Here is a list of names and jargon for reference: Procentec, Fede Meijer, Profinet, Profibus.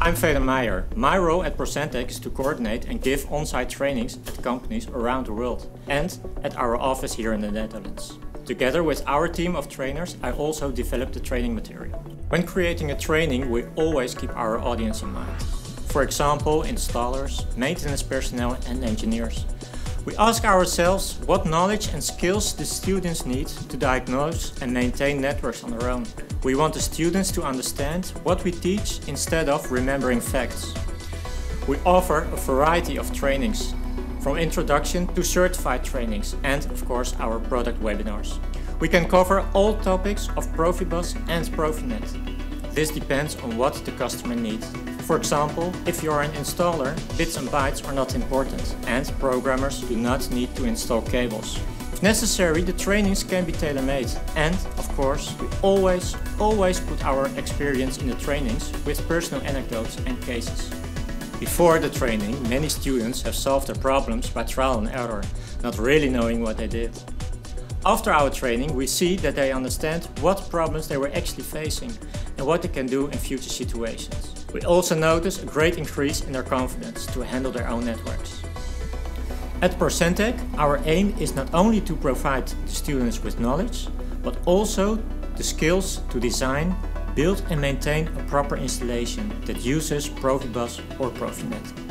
I'm Fede Meijer. My role at Procentec is to coordinate and give on-site trainings at companies around the world and at our office here in the Netherlands. Together with our team of trainers, I also develop the training material. When creating a training, we always keep our audience in mind. For example, installers, maintenance personnel and engineers. We ask ourselves what knowledge and skills the students need to diagnose and maintain networks on their own. We want the students to understand what we teach instead of remembering facts. We offer a variety of trainings, from introduction to certified trainings and, of course, our product webinars. We can cover all topics of Profibus and Profinet. This depends on what the customer needs. For example, if you are an installer, bits and bytes are not important, and programmers do not need to install cables. If necessary, the trainings can be tailor-made, and of course, we always put our experience in the trainings with personal anecdotes and cases. Before the training, many students have solved their problems by trial and error, not really knowing what they did. After our training, we see that they understand what problems they were actually facing and what they can do in future situations. We also notice a great increase in their confidence to handle their own networks. At Procentec, our aim is not only to provide the students with knowledge, but also the skills to design, build and maintain a proper installation that uses Profibus or Profinet.